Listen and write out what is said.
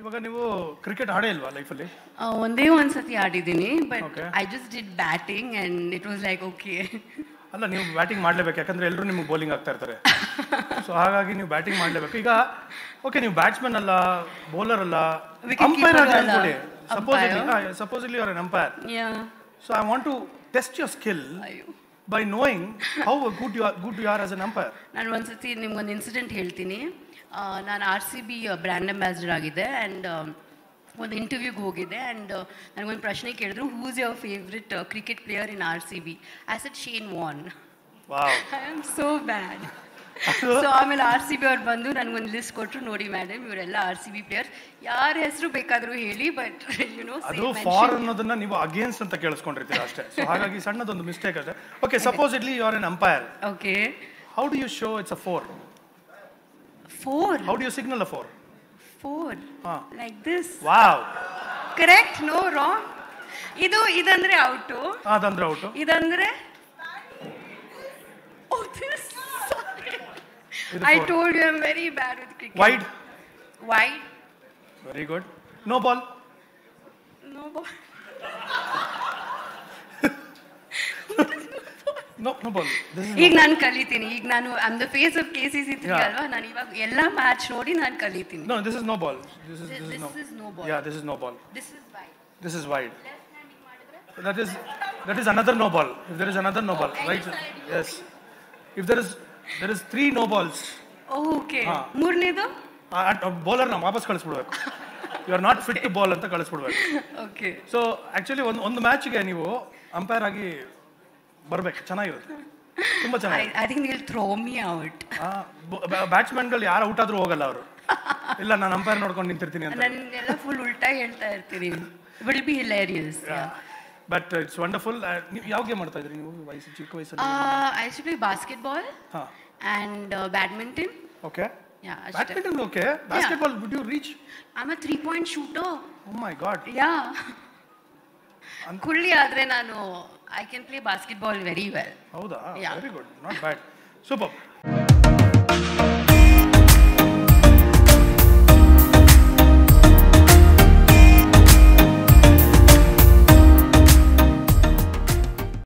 ಇವಾಗ ನೀವು ಕ್ರಿಕೆಟ್ ಆಡೇ ಇಲ್ವಾ ಲೈಫಲ್ಲಿ? ಒಂದೇ ಒಂದು ಸತಿ ಆಡಿದ್ದೀನಿ, but I just did batting and it was like okay. ಅಲ್ಲ, ನೀವು ಬ್ಯಾಟಿಂಗ್ ಮಾಡಲೇಬೇಕು, ಯಾಕಂದ್ರೆ ಎಲ್ಲರೂ ನಿಮಗೆ ಬೌಲಿಂಗ್ ಆಗ್ತಾ ಇರ್ತಾರೆ, ಸೊ ಹಾಗಾಗಿ ನೀವು ಬ್ಯಾಟಿಂಗ್ ಮಾಡಲೇಬೇಕು. ಈಗ ಓಕೆ, ನೀವು ಬ್ಯಾಟ್ಸ್ಮನ್ ಅಲ್ಲ, ಬೌಲರ್ ಅಲ್ಲ, ಅಂಪೈರ್ ಅಂತ ಅನ್ಕೊಳ್ಳಿ. Supposedly you are an umpire, so I want to test your skill by knowing how good you are as an umpire. ನಾನು ಒಂದು ಸತಿ ನಿಮಗೆ ಒಂದು ಇನ್ಸಿಡೆಂಟ್ ಹೇಳ್ತೀನಿ. ನಾನು RCB ಬ್ರ್ಯಾಂಡ್ ಅಂಬಾಸಿಡರ್ ಆಗಿದ್ದೆ ಅಂಡ್ ಒಂದು ಇಂಟರ್ವ್ಯೂಗೆ ಹೋಗಿದ್ದೆ ಅಂಡ್ ನನಗೊಂದು ಪ್ರಶ್ನೆ ಕೇಳಿದ್ರು, who is your favourite cricket player in RCB? I said Shane Warne. Wow, I am so bad. So ಆಮೇಲೆ RCB ಅವ್ರು ಬಂದು ನನಗೊಂದು ಲಿಸ್ಟ್ ಕೊಟ್ಟರು, ನೋಡಿ ಮೇಡಮ್ ಇವರೆಲ್ಲ RCB ಪ್ಲೇಯರ್ಸ್, ಯಾರ ಹೆಸರು ಬೇಕಾದರೂ ಹೇಳಿ, ಬಟ್ ಯು ನೋ ಅದು ಫಾರ್ ಅನ್ನೋದನ್ನ ನೀವು ಅಗೇನ್ಸ್ಟ್ ಅಂತ ಕೇಳಿಸ್ಕೊಂಡಿರ್ತೀರ ಅಷ್ಟೇ. ಸೊ ಹಾಗಾಗಿ ಸಣ್ಣದೊಂದು ಮಿಸ್ಟೇಕ್ ಅಷ್ಟೇ. Okay, supposedly you are an umpire, okay, how do you show it's a four? Four. How do you signal a four? Four. Huh. Like this. Wow. Correct? No, wrong. Idandre out. Adandre out. Idandre. Oh, this. Sorry. I told you I'm very bad with cricket. Wide. Wide. Very good. No ball. No ball. ಈಗ ನಾನು ಕಲಿತೀನಿ. ಈಗ ನಾನು I am the face of KCC ಇದ್ದೀನಿ ಅಲ್ವಾ, ನಾನು ಇವಾಗ ಎಲ್ಲ ಮ್ಯಾಚ್ ನೋಡಿ ನಾನು ಕಲಿತೀನಿ. No, this is no ball. This is no ball. Yeah, this is no ball. This is wide. This is wide. Left handing ಮಾಡಿದ್ರೆ that is another no ball. If there is another no ball, right? Yes. If there is three no balls. Okay. ಮೂರನೇದು bowler ನ ವಾಪಸ್ ಕಳಿಸ್ಬಿಡಬೇಕು. You are not fit to bowl ಅಂತ ಕಳಿಸ್ಬಿಡಬೇಕು. Okay, so actually ಒಂದು match ಗೆ ನೀವು umpire ಆಗಿ ಬರಬೇಕು, ಚೆನ್ನಾಗಿರುತ್ತೆ, ತುಂಬಾ ಚೆನ್ನಾಗಿ. I think they will throw me out. Batsman ಗಳು ಯಾರು ಔಟ್ ಆದ್ರೂ ಹೋಗಲ್ಲ ಅವರು. ಇಲ್ಲ, ನಾನು ಅಂಪೈರ್ ನೋಡ್ಕೊಂಡು ನಿಂತಿರ್ತೀನಿ ಅಂತ ನನಗೆಲ್ಲ ಫುಲ್ ಉಲ್ಟಾ ಹೇಳ್ತಾ ಇರ್ತೀರಿ. It will be hilarious, but it's wonderful. ಯಾವ ಗೇಮ್ ಮಾಡ್ತಾ ಇದ್ರಿ ನೀವು ಚಿಕ್ಕ ವಯಸ್ಸಲ್ಲಿ? I should play basketball and badminton. Okay, yeah, badminton. Okay, basketball would you reach? I am a 3-point shooter. Oh my god. ಯಾ, ಕುಳ್ಳಿ ಆದ್ರೆ ನಾನು I can play basketball very well. Howda? Yeah. Very good. Not bad. Superb.